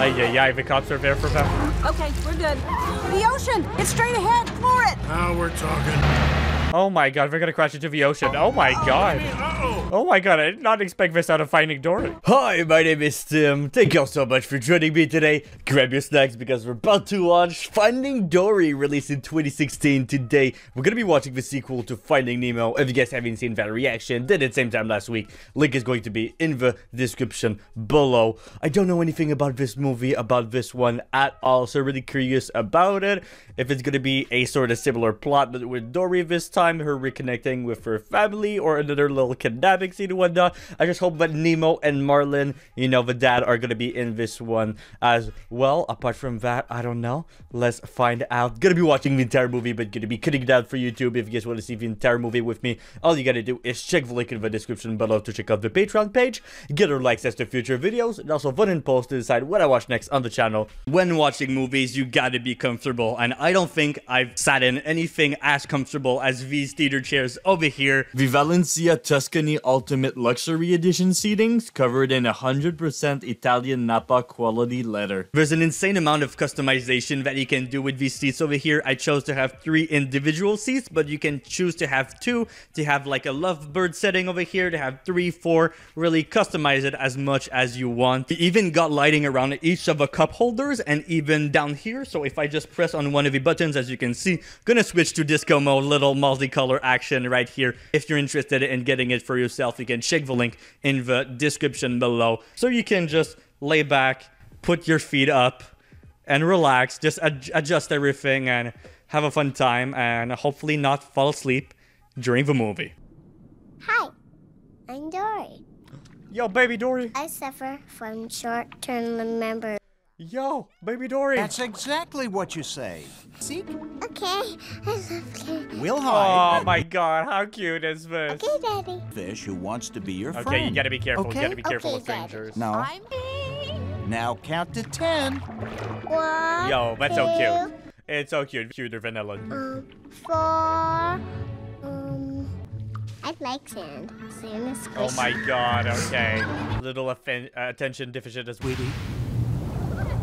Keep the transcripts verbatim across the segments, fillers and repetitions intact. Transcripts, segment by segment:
Ay, ay, ay, the cops are there for them. Okay, we're good. The ocean! It's straight ahead! Floor it! Now we're talking. Oh my god, we're gonna crash into the ocean. Oh my oh, god. I mean, uh-oh. Oh my god, I did not expect this out of Finding Dory. Hi, my name is Tim. Thank you all so much for joining me today. Grab your snacks because we're about to watch Finding Dory, released in twenty sixteen. Today, we're gonna be watching the sequel to Finding Nemo. If you guys haven't seen that reaction, did it same time last week. Link is going to be in the description below. I don't know anything about this movie. Movie about this one at all, so really curious about it. If it's gonna be a sort of similar plot, but with Dory this time, her reconnecting with her family, or another little kidnapping scene and whatnot. I just hope that Nemo and Marlin, you know, the dad, are gonna be in this one as well. Apart from that, I don't know. Let's find out. Gonna be watching the entire movie, but gonna be cutting it out for YouTube. If you guys want to see the entire movie with me, all you gotta do is check the link in the description below to check out the Patreon page, get our likes as to future videos, and also vote and post to decide what I watch next on the channel. When watching movies, you gotta be comfortable, and I don't think I've sat in anything as comfortable as these theater chairs over here. The Valencia Tuscany Ultimate Luxury Edition seatings covered in one hundred percent Italian Napa quality leather. There's an insane amount of customization that you can do with these seats over here. I chose to have three individual seats, but you can choose to have two, to have like a lovebird setting over here, to have three, four, really customize it as much as you want. You even got lighting around it each of the cup holders and even down here. So if I just press on one of the buttons, as you can see, gonna switch to disco mode, little multicolor action right here. If you're interested in getting it for yourself, you can check the link in the description below. So you can just lay back, put your feet up and relax, just ad- adjust everything and have a fun time and hopefully not fall asleep during the movie. Hi, I'm Dory. Yo, baby Dory. I suffer from short-term memory. Yo, baby Dory. That's exactly what you say. See? Okay, I love you. We'll hide. Oh my god, how cute is this? Okay, daddy. Fish who wants to be your friend. Okay, you gotta be careful. Okay? You gotta be careful okay, with strangers. No. I'm... Now count to ten. One, Yo, that's two, so cute. It's so cute. Cuter than Ellen. Um, four... I like sand. Sand is squishy. Oh my god, okay. Little atten uh, attention deficit as we do.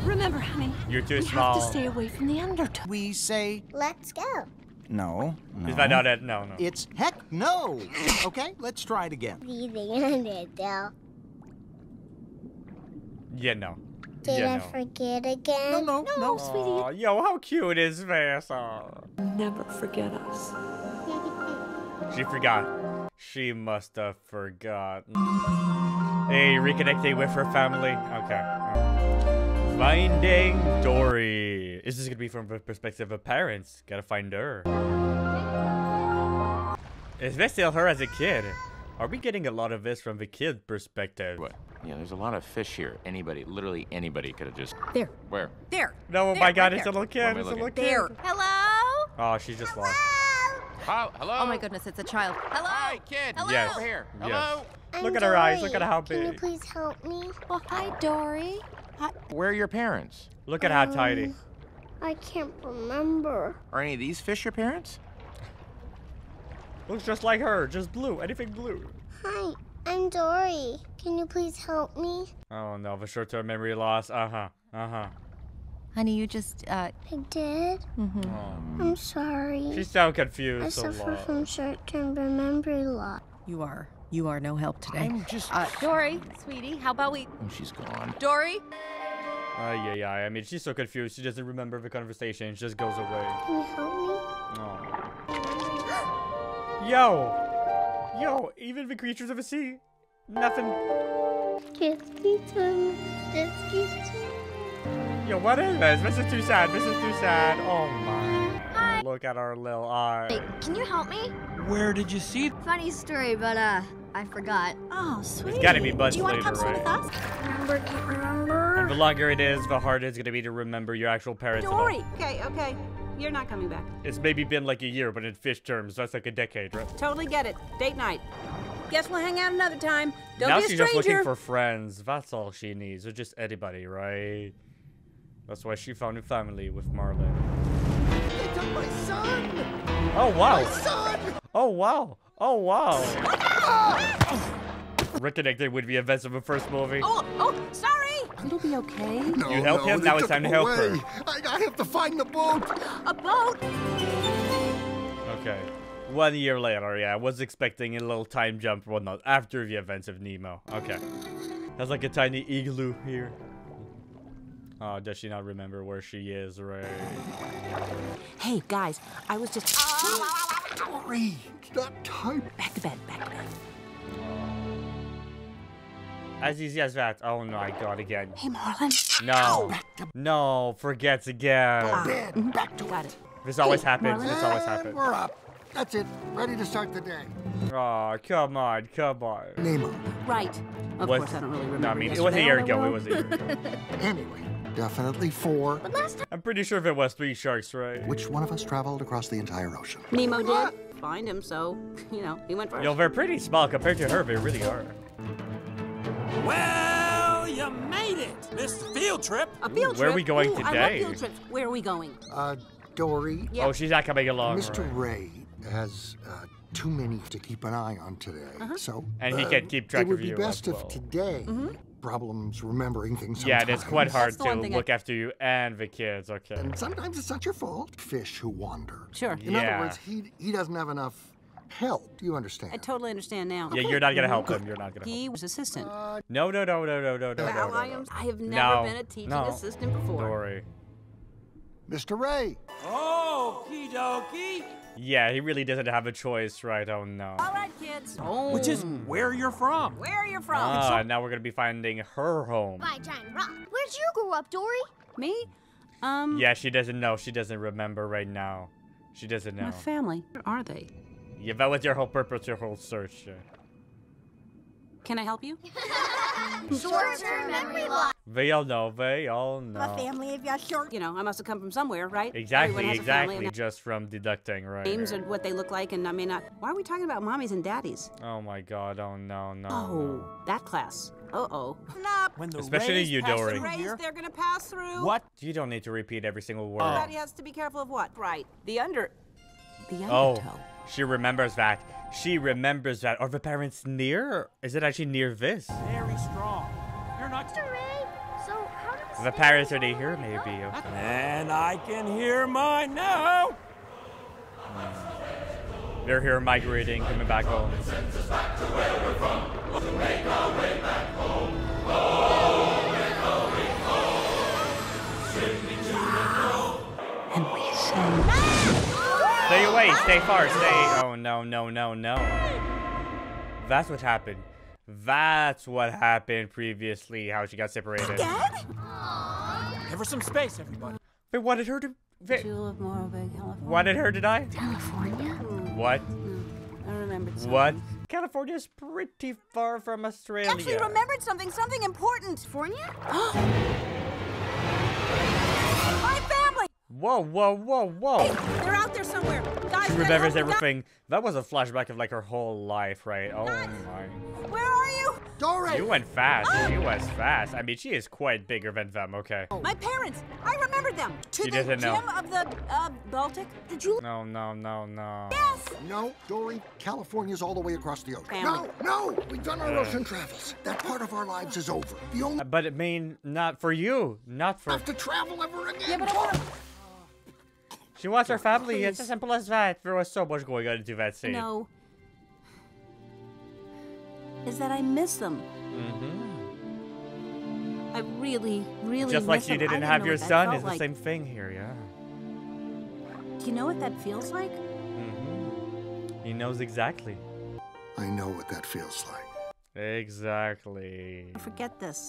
Remember, honey. You're too we small. We have to stay away from the undertow. We say... Let's go. No, no. Is that not it? No, no. It's heck no. Okay, let's try it again. The undertow. Yeah, no. Did yeah, I no. forget again? No, no, no, no sweetie. Aww, yo, how cute is this? Aww. Never forget us. She forgot. She must have forgotten. Hey, reconnecting with her family. Okay. Finding Dory. Is this gonna be from the perspective of parents? Gotta find her. Is this still her as a kid? Are we getting a lot of this from the kid perspective? What? Yeah, there's a lot of fish here. Anybody, literally anybody could have just... There. Where? There. No, oh there, my God, right it's there. a little kid. It's a little kid. There. Hello? Oh, she's just Hello? lost. Oh, hello. Oh my goodness, it's a child. Hello. Hi, kid. Hello. Yes. Over here. Hello. Yes. Look at her Dory. eyes. Look at how big. Can you please help me? Oh, hi, Dory. Hi. Where are your parents? Look at um, how tidy. I can't remember. Are any of these fish your parents? Looks just like her. Just blue. Anything blue. Hi, I'm Dory. Can you please help me? Oh no, the short-term memory loss. Uh huh. Uh huh. Honey, you just, uh... I did? Mm-hmm. Um, I'm sorry. She sounds confused I suffer a lot. from short-term memory loss. You are. You are no help today. I'm just... Uh, Dory, sweetie, how about we... Oh, she's gone. Dory? Uh, yeah, yeah, I mean, she's so confused. She doesn't remember the conversation. She just goes away. Can you help me? Oh. Yo! Yo, even the creatures of the sea. Nothing. Yo, what is this? This is too sad. This is too sad. Oh my. Hi. Look at our little eye. Hey, can you help me? Where did you see? Funny story, but uh, I forgot. Oh, sweet. It's gotta be Buzz later, right? Do you want to come with us? Remember, can't remember. And the longer it is, the harder it's gonna be to remember your actual parents. Dory. Okay, okay. You're not coming back. It's maybe been like a year, but in fish terms, that's like a decade, right? Totally get it. Date night. Guess we'll hang out another time. Don't now be a stranger. Now she's just looking for friends. That's all she needs, or just anybody, right? That's why she found a family with Marlin. It's my son! Oh wow! My son! Oh wow! Oh wow! Oh, no! Reconnected would be events of the first movie. Oh, oh, sorry! It'll be okay. No, you help no, him, now it's time to help away. her. I, I have to find the boat. A boat? Okay. One year later, yeah, I was expecting a little time jump or whatnot after the events of Nemo. Okay. That's like a tiny igloo here. Oh, does she not remember where she is, right? Hey, guys, I was just... Dory, stop typing. Back to bed, back to bed. As easy as that. Oh, no, I got again. Hey, Marlin. No. No, forgets again. Ah, back to got it. This always hey, happens. Marlin. This always happens. We're up. That's it. Ready to start the day. Aw, oh, come on, come on. Nemo. Right. Of was, course, I don't really remember. No, I mean, it was a year ago. It was a year ago. Anyway. Definitely four. But last time I'm pretty sure if it was three sharks, right? Which one of us traveled across the entire ocean? Nemo did. Ah. Find him, so, you know, he went first. Yo, they're pretty small compared to her. They really are. Well, you made it. This field trip. A field Ooh, trip? Where are we going Ooh, today? I love field trips. Where are we going? Uh, Dory. Yep. Oh, she's not coming along. Mister Right. Ray has uh, too many to keep an eye on today, uh -huh. so... And he uh, can't keep track of you. It would be best well. if today... Mm -hmm. Problems remembering things sometimes. Yeah, it's quite hard to look I... after you and the kids, okay. And sometimes it's not your fault. Fish who wander. Sure. In yeah. other words, he he doesn't have enough help. Do you understand? I totally understand now. Yeah, okay. You're not going to help him. You're not going to He help. was assistant. Uh, no, no, no, no, no, no, no, no, I, am, I have never no. been a teaching no. assistant before. Don't worry. Mister Ray. Okie dokie. Yeah, he really doesn't have a choice, right? Oh no. All right, kids. Home. Which is where you're from. Where you're from. Ah, now we're gonna be finding her home. By giant rock. Where'd you grow up, Dory? Me? Um. Yeah, she doesn't know. She doesn't remember right now. She doesn't know. My family. Where are they? Yeah, that was your whole purpose, your whole search. Yeah. Can I help you? Short-term memory loss. They all know. They all know. My family, if you're short. You know, I must have come from somewhere, right? Exactly, exactly. Just from deducting, right? Names and what they look like, and I mean, I, why are we talking about mommies and daddies? Oh my God! Oh no, no. Oh, no. That class. Uh oh. Nope. When the Especially you, Dory. The they're gonna pass through. What? You don't need to repeat every single word. Everybody has to be careful of what? Right. The under. The undertow. Oh, she remembers that. She remembers that. Are the parents near? Is it actually near this? Very strong. You're not. Mister Ray, so how does the parents are near here, maybe. Okay. And I can hear mine now. Mm. They're here migrating, coming back home. And we say. Stay away, stay far, stay. Oh no, no, no, no. That's what happened. That's what happened previously, how she got separated. Again? Give her some space, everybody. They wanted her to. They wanted her to die? California? What? No, I remembered something. What? California's pretty far from Australia. I actually remembered something, something important. California? Whoa, whoa, whoa, whoa. Hey, they're out there somewhere. Guys, she remembers everything. That was a flashback of like her whole life, right? Oh God. My. Where are you? Dory. You went fast. Oh. She was fast. I mean, she is quite bigger than them, okay. My parents. I remembered them. To she the doesn't know. Gym of the uh, Baltic. Did you? No, no, no, no. Yes. No, Dory. California's all the way across the ocean. Family. No, no. We've done our uh. ocean travels. That part of our lives is over. The only. But it mean not for you. Not for. Have to travel ever again. Yeah, but I wanna... She wants her family. Please. It's as simple as that. There was so much going on into that scene. No. Is that I miss them. Mm-hmm. I really, really Just miss like you them. didn't I have your son is like. the same thing here, yeah. Do you know what that feels like? Mm-hmm. He knows exactly. I know what that feels like. Exactly. Forget this.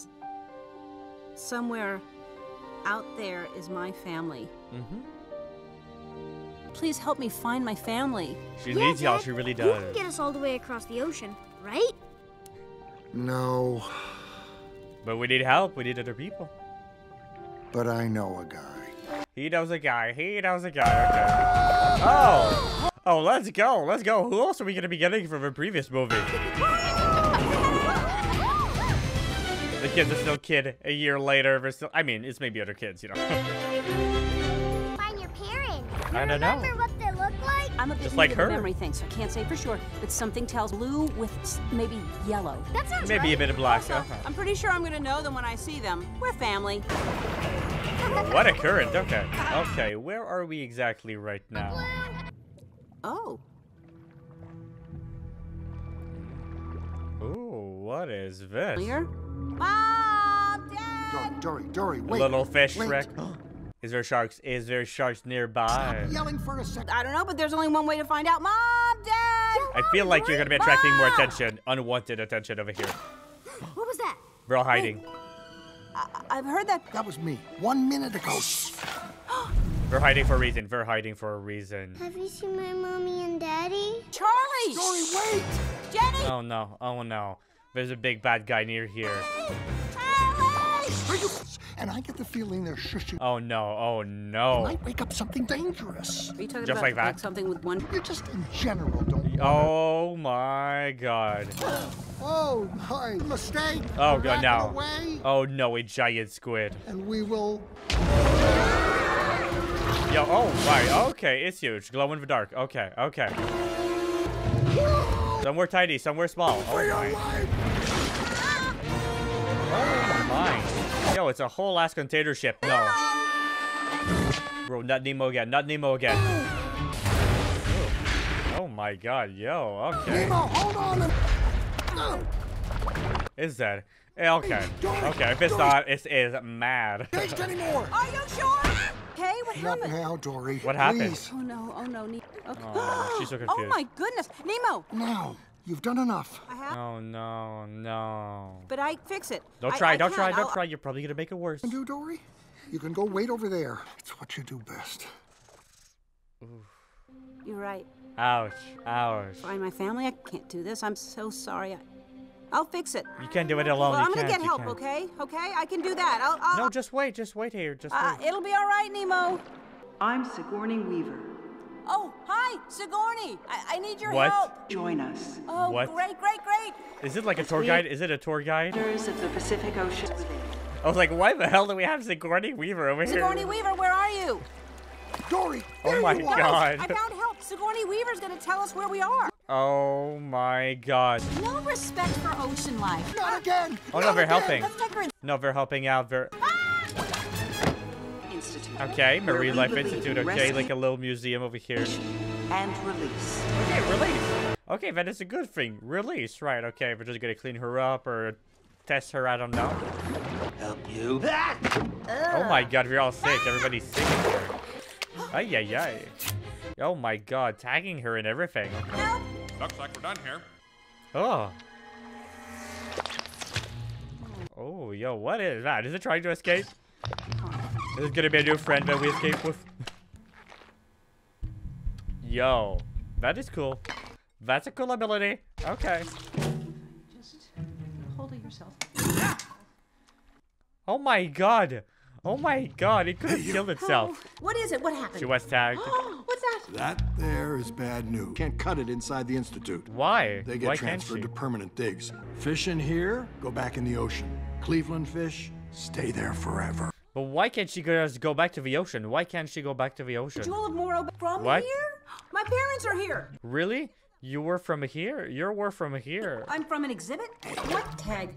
Somewhere out there is my family. Mm-hmm. Please help me find my family. She yeah, needs y'all, she really does. You can get us all the way across the ocean, right? No. But we need help, we need other people. But I know a guy. He knows a guy, he knows a guy, okay. Oh! Oh, let's go, let's go. Who else are we gonna be getting from a previous movie? The kids are still a kid a year later. They're still, I mean, it's maybe other kids, you know. I don't know. Remember what they look like? I'm a bit just like her. Memory thing, so I can't say for sure, but something tells blue with maybe yellow. That sounds maybe right. A bit of black. Also, okay. I'm pretty sure I'm gonna know them when I see them. We're family. What a current. Okay. Okay. Where are we exactly right now? Oh. Ooh, what is this? Here. Mom, Dad. Dory, Dory, Dory, wait. A little fish wait. wreck. Is there sharks? Is there sharks nearby? Stop yelling for a second. I don't know, but there's only one way to find out. Mom, Dad! I feel like you're gonna be attracting Mom. more attention. Unwanted attention over here. What was that? We're all hiding. I I've heard that. That was me. One minute ago. We're hiding for a reason. We're hiding for a reason. Have you seen my mommy and daddy? Charlie! Dory, wait! Jenny! Oh no, oh no. There's a big bad guy near here. Hey! And I get the feeling they're shushing. Oh no! Oh no! They might wake up something dangerous. Are you talking just about like that? Like something with one. You're just in general, don't you? Oh my God! Oh my mistake! Oh God, no! Away. Oh no, a giant squid. And we will. Yo! Oh my! Okay, it's huge. Glow in the dark. Okay, okay. Somewhere tiny, somewhere small. Oh my! Oh my! Yo, it's a whole ass container ship. No. Bro, not Nemo again. Not Nemo again. Ooh. Oh my God, yo. Okay. Nemo, hold on. No. Is that? Okay. Okay, if it's Dory. not, it is mad. Are you sure? Okay, what happened? Not now, Dory. What happened? Please. Oh no, oh no. Okay. Oh, she's so confused. Oh my goodness. Nemo. No. You've done enough. I have. Oh, no, no. But I fix it. Don't try, I, I don't can. try, don't I'll... try. You're probably going to make it worse. You, Dory? You can go wait over there. It's what you do best. Oof. You're right. Ouch, ouch. Find my family? I can't do this. I'm so sorry. I... I'll fix it. You can't do it alone. Well, I'm going to get help, okay? Okay? I can do that. I'll, I'll... No, just wait. Just wait here. Just uh, wait. It'll be all right, Nemo. I'm Sigourney Weaver. Oh, hi, Sigourney. I, I need your what? help. Join us. Oh, what? great, great, great. Is it like a tour guide? Is it a tour guide? Of the Pacific Ocean. I was like, why the hell do we have Sigourney Weaver over Sigourney here? Sigourney Weaver, where are you? Dory, oh my God. I found help. Sigourney Weaver's going to tell us where we are. Oh my God. No respect for ocean life. Not again. Oh, no, they're helping. No, they're helping out. They're... Ah! Institute. Okay, Marine Life Institute. Okay, like a little museum over here. And release. Okay, release. Okay, that is a good thing. Release, right? Okay, we're just gonna clean her up or test her. I don't know. Help you. Oh my God, we're all sick. Everybody's sick. Ay yeah yeah. Oh my God, tagging her and everything. Okay. Looks like we're done here. Oh. Oh yo, what is that? Is it trying to escape? This is gonna be a new friend that we escape with. Yo, that is cool. That's a cool ability. Okay. Just hold it yourself. Oh my God. Oh my God. It could have killed itself. Oh, what is it? What happened? She was tagged. What's that? That there is bad news. Can't cut it inside the institute. Why? They get Why transferred to permanent digs. Fish in here, go back in the ocean. Cleveland fish, stay there forever. But why can't she go back to the ocean? Why can't she go back to the ocean? Jewel of Moro from what? here? My parents are here. Really? You were from here? You were from here. I'm from an exhibit? What tag?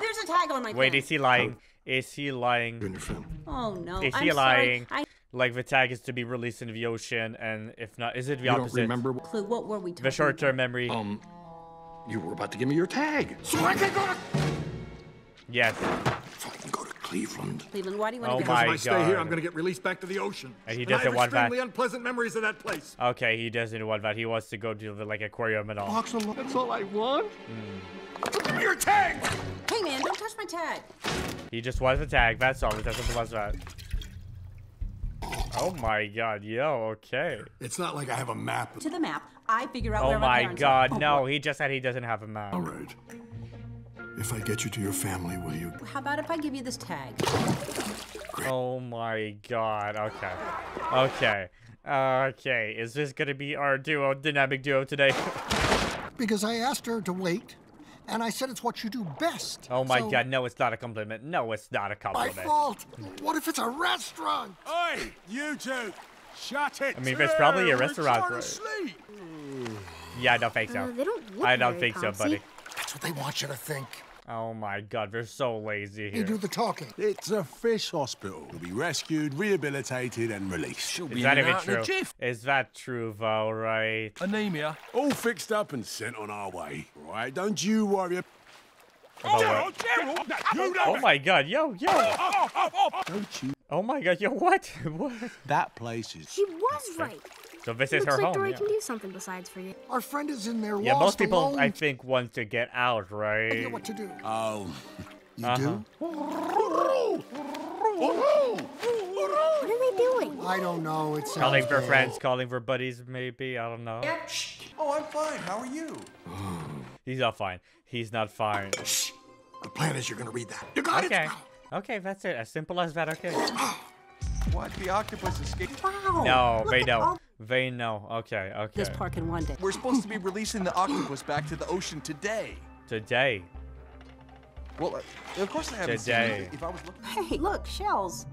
There's a tag on my Wait, tag. is he lying? Is he lying? Oh no, Is he I'm lying? Sorry. I... Like the tag is to be released in the ocean, and if not, is it the you opposite? Don't remember what... Clue, what were we talking The short-term memory. Um, you were about to give me your tag. So I can go to... Yes. So I can go to Cleveland. Cleveland, why do you want oh to go? Because if I stay God. here, I'm going to get released back to the ocean. And he doesn't and I have want extremely that. unpleasant memories of that place. Okay, he doesn't want that. He wants to go to the like aquarium and all. Oxalot, that's all I want. Mm. Give me your tag. Hey man, don't touch my tag. He just wants the tag. That's all. That's all he wants that. Oh my God, yo, okay. It's not like I have a map. To the map, I figure out oh where my parents God, are. no, oh, he just said he doesn't have a map. All right. If I get you to your family, will you? How about if I give you this tag? Great. Oh my God. Okay. Okay. Okay. Is this going to be our duo, dynamic duo today? Because I asked her to wait, and I said it's what you do best. Oh my so... God. No, it's not a compliment. No, it's not a compliment. My fault. What if it's a restaurant? Oi, you two. Shut it! I mean, it's probably a restaurant. Right? Yeah, I don't think so. Uh, they don't look I don't very think comfy. so, buddy. That's what they want you to think. Oh my God, we're so lazy here. You do the talking. It's a fish hospital. You'll be rescued, rehabilitated, and released. She'll Is be that even true? Is that true, Val? Right? Anemia. All fixed up and sent on our way. Right? Don't you worry. Oh, Gerald, Gerald, you oh my God, yo, yo. Oh, oh, oh, oh. Don't you? Oh my God, yo, what? What? That place is. She was right. So this it is looks her like home. Dory yeah. can do something besides for you. Our friend is in there. Yeah, lost most people alone. I think want to get out, right? I know what to do. Oh, you uh-huh. do? What are they doing? I don't know. It's calling for bad. friends, calling for buddies, maybe. I don't know. Yeah. Oh, I'm fine. How are you? He's not fine. He's not fine. Shh. The plan is you're gonna read that. You got okay. it. Okay, that's it. As simple as that. Okay. What? The octopus escaped? Wow. No, they don't. They know. Okay, okay. This park in one day. We're supposed to be releasing the octopus back to the ocean today. Today. Well, uh, of course I haven't today. seen it if I was looking. Hey, look, shells.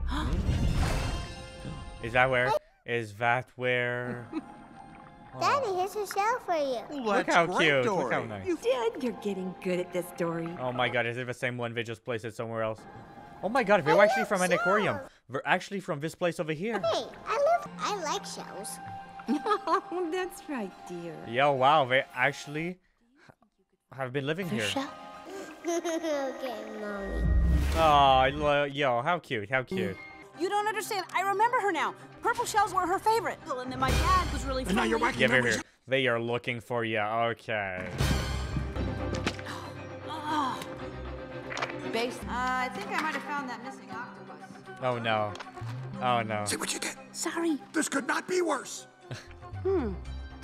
Is that where? Is that where? Oh. Daddy, here's a shell for you. Look That's how great, cute. Dory. Look how nice. You did. You're getting good at this, Dory. Oh my God, is it the same one? They just placed it somewhere else. Oh my God, they're actually from an aquarium. They're actually from this place over here. Hey, I love, I like shells. Oh, that's right, dear. Yo, wow, they actually have been living here. Okay, mommy. Oh, yo, how cute, how cute. You don't understand. I remember her now. Purple shells were her favorite. And then my dad was really funny. Yeah, they're here. They are looking for you. Okay. Base. Uh, I think I might have found that missing octopus. Oh no. Oh no. See what you did. Sorry. This could not be worse. hmm.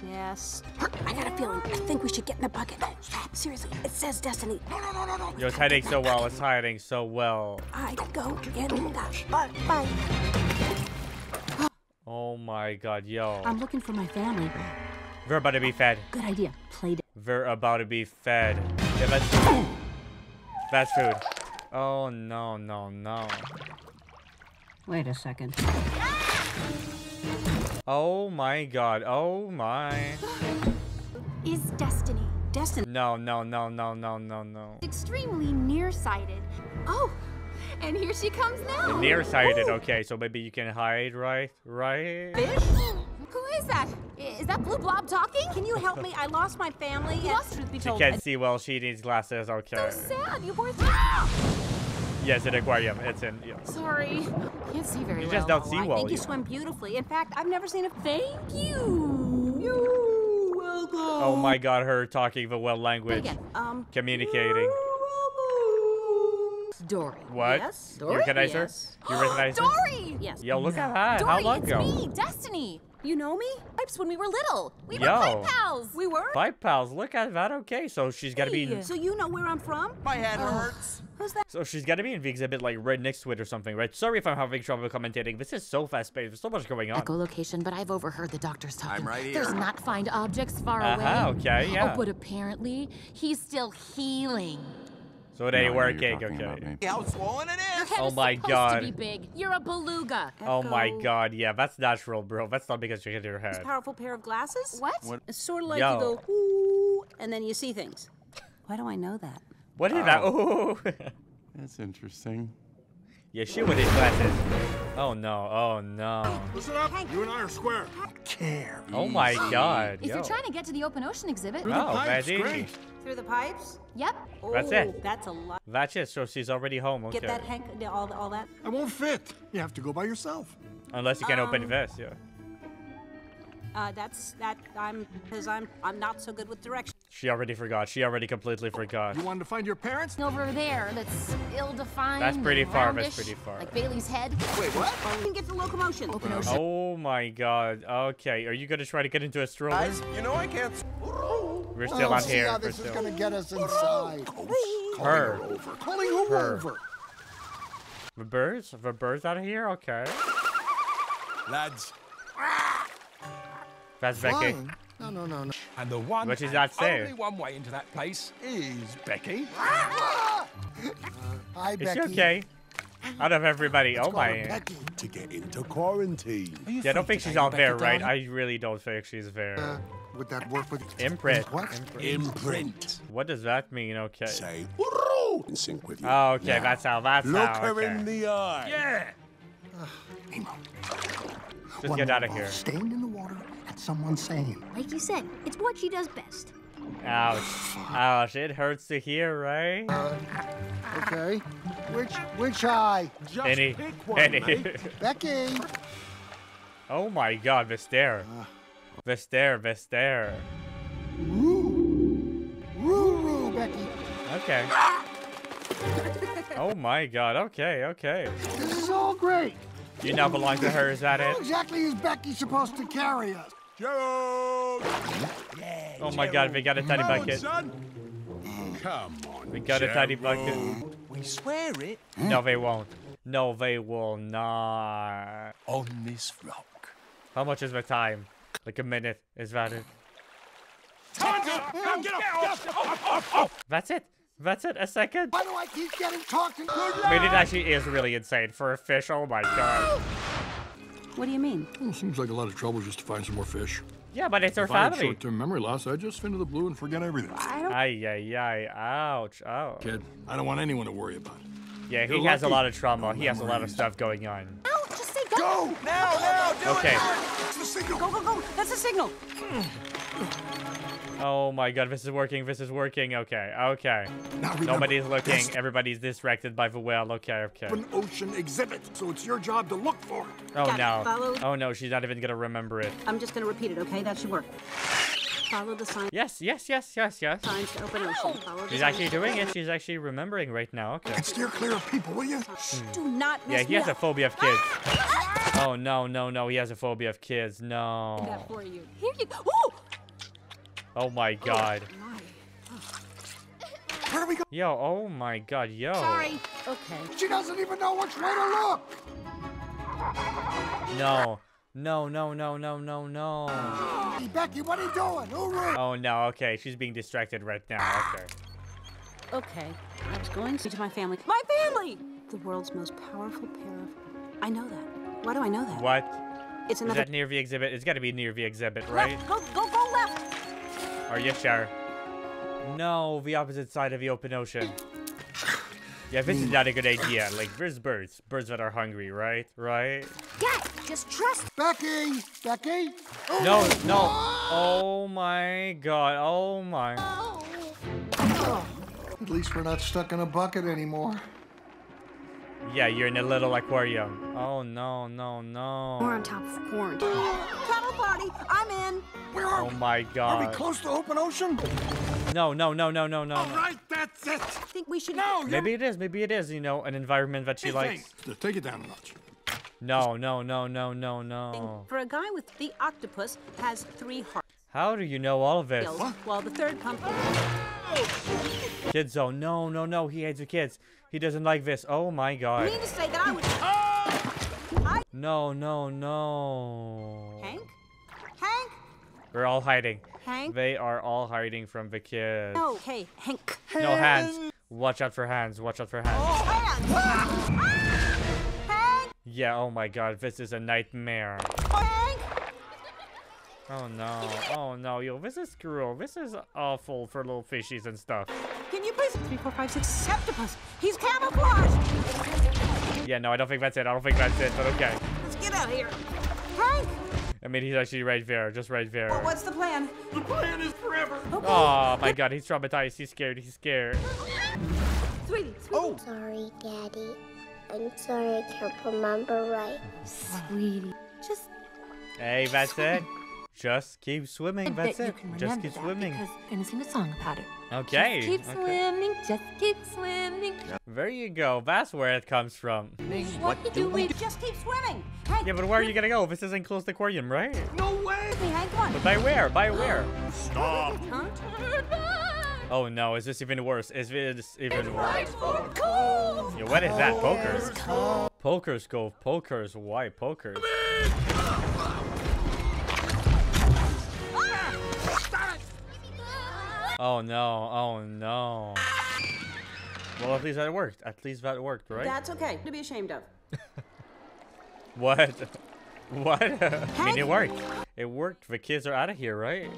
Yes. I got a feeling. I think we should get in the bucket. No, stop. Seriously. It says Destiny. No, no, no, no, no. Yo, it's hiding so well. It's hiding so well. I go get in the bucket. Oh my God, yo. I'm looking for my family. We're about to be fed. Good idea. Play dead. We're about to be fed. Yeah, let's... That's food. Oh no no no! Wait a second. Oh my God! Oh my! Is Destiny? Destiny? No no no no no no no! Extremely nearsighted. Oh, and here she comes now. Nearsighted. Okay, so maybe you can hide, right? Right? Fish? Who is that? Is that Blue Blob talking? Can you help me? I lost my family. Yes, truth be told. She can't see well. She needs glasses. Okay. So sad. You poor thing. Yes, an aquarium. It's in. Yeah. Sorry. Can't see very well. You just well, don't see well. I think you yeah. swim beautifully. In fact, I've never seen a. Thank you. You welcome. Oh my God, her talking the well language. Again, um. Communicating. Dory. What? Yes. Dory. You recognize yes. her? You recognize her? Dory. Yes. Yo, look no. at that. Dory, How long it's ago? me, Destiny. You know me? Pipes when we were little. We Yo. were pipe pals. We were? Pipe pals. Look at that. Okay, so she's got to hey. be... In... So you know where I'm from? My head uh, hurts. Who's that? So she's got to be in the exhibit like right next to it or something, right? Sorry if I'm having trouble commentating. This is so fast-paced. There's so much going on. Echolocation, but I've overheard the doctors talking. I'm right here. There's not find objects far uh-huh, away. Okay, yeah. Oh, but apparently, he's still healing. So it ain't no, working, okay. Yeah, how swollen it is! Your head oh is my God. To be big. You're a beluga. Echo. Oh my God, yeah, that's natural, bro. That's not because you hit your head. This powerful pair of glasses? What? what? It's sort of like Yo. you go, ooh, and then you see things. Why do I know that? What is oh. that? Ooh! That's interesting. Yeah, she with his glasses. Oh no, oh no. Listen up, you and I are square. I don't care. Oh my God. If Yo. you're trying to get to the open ocean exhibit, oh, that's easy. Through the pipes? Yep. Oh, that's it. That's a lot. That's it. So she's already home. Okay. Get that, Hank. All, all that. I won't fit. You have to go by yourself. Unless you can um, open this, yeah. Uh, that's that. I'm because I'm I'm not so good with directions. She already forgot. She already completely forgot. You wanted to find your parents? Over there. That's ill-defined. That's pretty far. That's pretty far. Like Bailey's head. Wait, what? I can get the locomotion. Open ocean. Oh my God. Okay. Are you gonna try to get into a stroller? Guys, you know I can't. We're still on here. How this is going to get us inside. Her. Calling her over. The birds? The birds out of here? Okay. Lads. That's Becky. No, no, no, no. And the one Which is that say? only one way into that place is Becky. Hi, Becky. It's okay. out of everybody. Let's oh my! Becky to get into quarantine. Yeah, don't think she's out there, right? Down? I really don't think she's there. Uh, would that work with imprint? What? Imprint. Imprint. What does that mean? Okay. Say "Uroo" and sync with you. Oh, okay, now. that's how. That's Look how. Look her okay. in the eye. Yeah. Nemo. Just One get out of here. Staying in the water at someone's saying. Like you said, it's what she does best. Ouch. Ouch, it hurts to hear, right? Uh, okay. Which which eye? Just Any. pick one, Any. mate. Becky! Oh my god, this stare. Uh, this stare, this stare. Roo. Roo, roo, Becky. Okay. Oh my god, okay, okay. This is all great. You now belong to her, is that it? How exactly is Becky supposed to carry us? Gerald! Yeah, oh my Gerald. god, we got a tiny bucket. Come on, we got Gerald. a tiny bucket. We swear it. No, they won't. No, they will not. On this rock. How much is my time? Like a minute, is that it? Time to now get off! off, off, off. That's it. That's it, a second? Why do I keep getting talked into? I mean, it actually is really insane for a fish. Oh my god. What do you mean? Well, it seems like a lot of trouble just to find some more fish. Yeah, but it's our family. Short-term memory loss. I just fin to the blue and forget everything. Ay, ay, ay. Ouch. Oh. Kid, I don't want anyone to worry about it. Yeah, he You're has lucky. a lot of trauma. No he memories. has a lot of stuff going on. No, just say go. Go! Now, now, do okay. it! Okay. That's the signal. Go, go, go. That's the signal. Oh my god, this is working, this is working, okay, okay. Now remember, nobody's looking, best. everybody's distracted by the whale, okay, okay. An ocean exhibit, so it's your job to look for it. Oh Got no, it. Follow. oh no, she's not even gonna remember it. I'm just gonna repeat it, okay, that should work. Follow the sign. Yes, yes, yes, yes, yes. Signs to open ocean. Follow she's actually doing it, she's actually remembering right now, okay. And steer clear of people, will you? Mm. Do not miss Yeah, he me has up. a phobia of kids. Oh no, no, no, he has a phobia of kids, no. That for you. Here you go. Ooh! Oh my god. Oh my. Oh. Where do we go? Yo, oh my god, yo. Sorry. Okay. She doesn't even know which way to look. No. No, no, no, no, no, no. Hey, Becky, what are you doing? Uru. Oh no, okay. She's being distracted right now. Okay. Okay. I was going to my family. My family! The world's most powerful pair of... I know that. Why do I know that? What? It's another... Is that near the exhibit? It's got to be near the exhibit, right? Left. Go, go, go left. Are you sure? No, the opposite side of the open ocean. Yeah, this is not a good idea. Like, there's birds. Birds that are hungry, right? Right? Yeah, just trust Becky! Becky! Oh no, no! Oh my god, oh my... Oh. At least we're not stuck in a bucket anymore. Yeah, you're in a little aquarium. Oh no, no, no. We're on top of quarantine. Cuddle party, I'm in. Where are we? Oh my god. Are we close to open ocean? No, no, no, no, no, no. All right, that's it. I think we should. No, maybe it is, maybe it is, you know, an environment that she likes. Take it down a notch. No, no, no, no, no, no. For a guy with the octopus has three hearts. How do you know all of this? What? While the third pump. Kids, oh no, no, no, he hates the kids. He doesn't like this. Oh my god. You mean to say that I would... Oh! I... No, no, no. Hank? Hank? We're all hiding. Hank? They are all hiding from the kids. No, hey, Hank. No, hands. Watch out for hands. Watch out for hands. Oh, hands. Ah! Hank? Yeah, oh my god. This is a nightmare. Hank? Oh no. Oh no, yo. This is cruel. This is awful for little fishies and stuff. Can you please? Three, four, five, six, septipus. He's camouflaged. Yeah, no, I don't think that's it. I don't think that's it, but okay. Let's get out of here. Hank! I mean, he's actually right there, just right there. Well, what's the plan? The plan is forever. Okay. Oh, my God. He's traumatized. He's scared. He's scared. Sweetie, sweetie. Oh. I'm sorry, Daddy. I'm sorry I can't remember right. Sweetie. Just... Hey, that's sweetie. it. Just keep swimming, that's it. Just keep swimming. Because I'm gonna sing a song about it. Okay. Just keep okay. swimming, just keep swimming. There you go, that's where it comes from. What, what you do we do? Just keep swimming. Hank, yeah, but where are you gonna go? This isn't close to the aquarium, right? No way! But by where? By where? Stop! Oh no, is this even worse? Is this even it's worse? Cool. Yeah, what is that? Pokers? Cool. Pokers go, pokers, why pokers? Oh no, oh no. Well, at least that worked. At least that worked, right? That's okay to be ashamed of. What? What? I mean, it worked. It worked. The kids are out of here, right?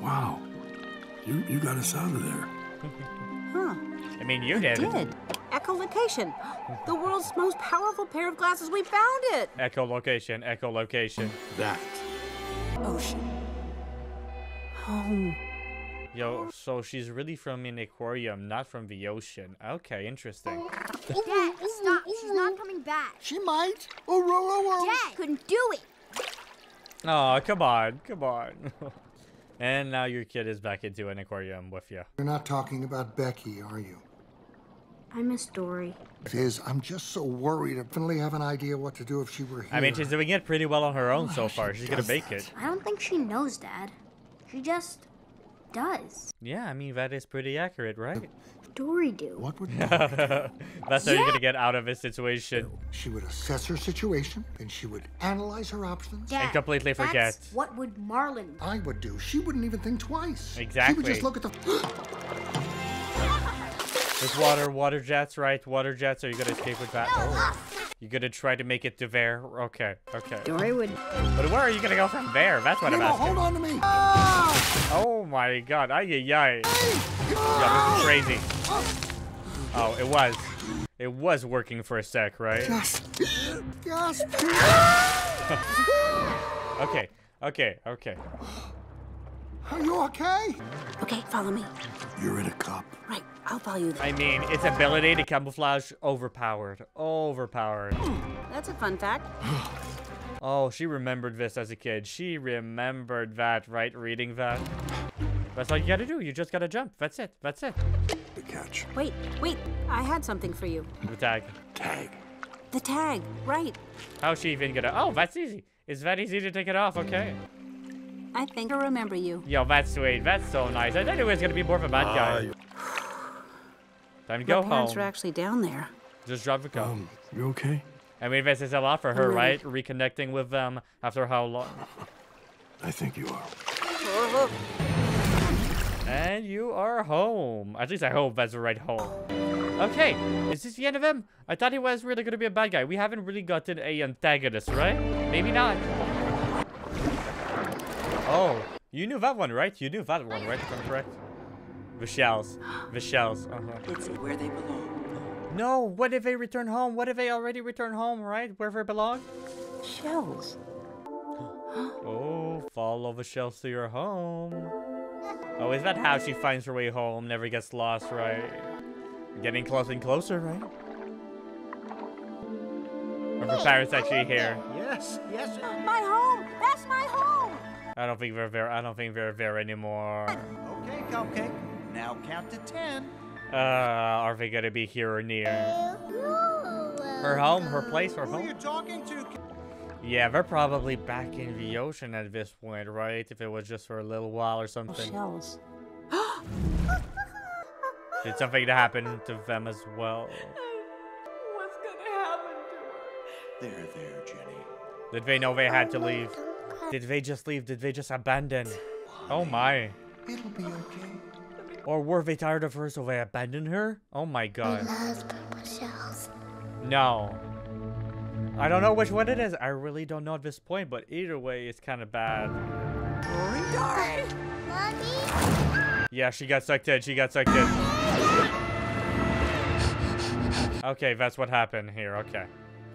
Wow. You you got us out of there. Huh. I mean, you did. I did. Echolocation. The world's most powerful pair of glasses. We found it. Echolocation. Echolocation. That. Ocean. Home. Yo, so she's really from an aquarium, not from the ocean. Okay, interesting. Dad, stop. She's not coming back. She might. Oh, oh, oh, oh. Dad couldn't do it. Oh, come on. Come on. And now your kid is back into an aquarium with you. You're not talking about Becky, are you? I miss Dory. It is. I'm just so worried. I finally have an idea what to do if she were here. I mean, she's doing it pretty well on her own so far. She's going to make it. I don't think she knows, Dad. She just... does. Yeah, I mean, that is pretty accurate, right? Dory do. What would Dory do? That's yeah. how you're going to get out of this situation. She would assess her situation, and she would analyze her options. Dad, and completely forget. That's what would Marlin do? I would do. She wouldn't even think twice. Exactly. She would just look at the... There's water, water jets, right? Water jets. Are you going to escape with that? No, oh. You're going to try to make it to there? Okay, okay. Dory would... But where are you going to go from there? That's what Nemo, I'm asking. Hold on to me. Ah! Oh my god, ay ay ay. Yeah, this is crazy. Oh, it was. It was working for a sec, right? Okay, okay, okay. Are you okay? Okay, follow me. You're in a cup. Right, I'll follow you there. I mean, its ability to camouflage, overpowered. Overpowered. Mm, that's a fun fact. Oh, she remembered this as a kid. She remembered that, right? Reading that. That's all you gotta do. You just gotta jump. That's it. That's it. The catch. Wait, wait. I had something for you. The tag. Tag. The tag, right. How's she even gonna... Oh, that's easy. It's that easy to take it off, okay. I think I remember you. Yo, that's sweet. That's so nice. I thought it was gonna be more of a bad guy. Uh, Time to go home. My parents are actually down there. Just drop the car. Um, you okay? I mean, this is a lot for her, right? Reconnecting with them after how long? I think you are. And you are home. At least I hope that's the right home. Okay, is this the end of him? I thought he was really going to be a bad guy. We haven't really gotten a antagonist, right? Maybe not. Oh, you knew that one, right? You knew that one, right? Correct. The shells. The shells. Uh-huh. It's where they belong. No, what if they return home? What if they already return home, right? Wherever they belong? Shells. Oh, follow the shells to your home. Oh, is that how she finds her way home? Never gets lost, right? Getting closer and closer, right? Or her parents actually here. Yes, yes. My home! That's my home! I don't think they're there. I don't think they're there anymore. Okay, okay. Now count to ten. Uh, are they gonna be here or near? Her home, her place, her home? Who are you talking to? Yeah, they're probably back in the ocean at this point, right? If it was just for a little while or something. Oh, shells. Did something happen to them as well? What's gonna happen to her? They're there, Jenny. Did they know they had to leave? Did they just leave? Did they just abandon? Why? Oh my. It'll be okay. Or were they tired of her, so they abandoned her? Oh my god. I love purple shells. No. I don't know which one it is. I really don't know at this point, but either way, it's kind of bad. Dory! Mommy? Yeah, she got sucked in. She got sucked in. Okay, that's what happened here. Okay.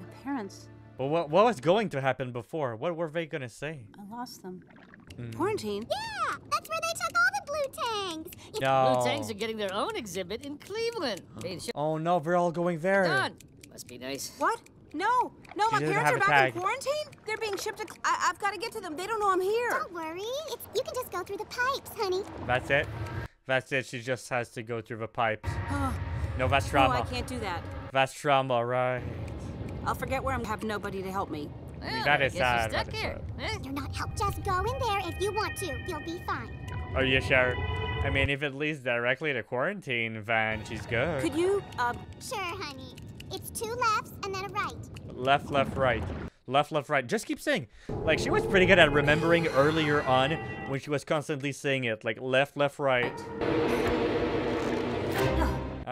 The parents. But what, what was going to happen before? What were they going to say? I lost them. Mm. Quarantine? Yeah, that's where they took all the blue tangs. No. Blue tangs are getting their own exhibit in Cleveland. Oh no, we're all going there. Done. Must be nice. What? No, no, she my parents are back tag. in quarantine. They're being shipped to. I, I've got to get to them. They don't know I'm here. Don't worry. It's, you can just go through the pipes, honey. That's it. That's it. She just has to go through the pipes. No, that's trauma. No, I can't do that. That's trauma, right? I'll forget where I'm. Have nobody to help me. Well, that is sad. That is sad. Eh? You're not helped. Just go in there if you want to. You'll be fine. Are you sure? I mean, if it leads directly to quarantine, then she's good. Could you? Uh... Sure, honey. It's two lefts and then a right. Left, left, right. Left, left, right. Just keep saying. Like, she was pretty good at remembering earlier on when she was constantly saying it. Like, left, left, right.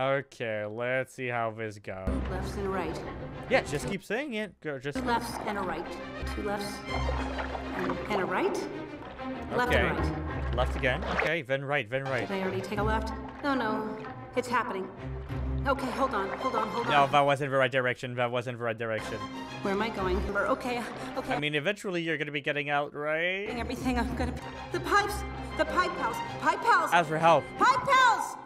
Okay, let's see how this goes. Two lefts and a right. Yeah, just keep saying it. Go, just two lefts and a right. Two lefts and, and a right. Okay. Left and right. Left again. Okay, then right, then right. Did I already take a left? No, no. It's happening. Okay, hold on, hold on, hold on. No, that wasn't the right direction. That wasn't the right direction. Where am I going? Okay, okay. I mean, eventually you're going to be getting out, right? Everything I'm going to... The pipes! The pipe pals! Pipe pals! Ask for help. Pipe pals!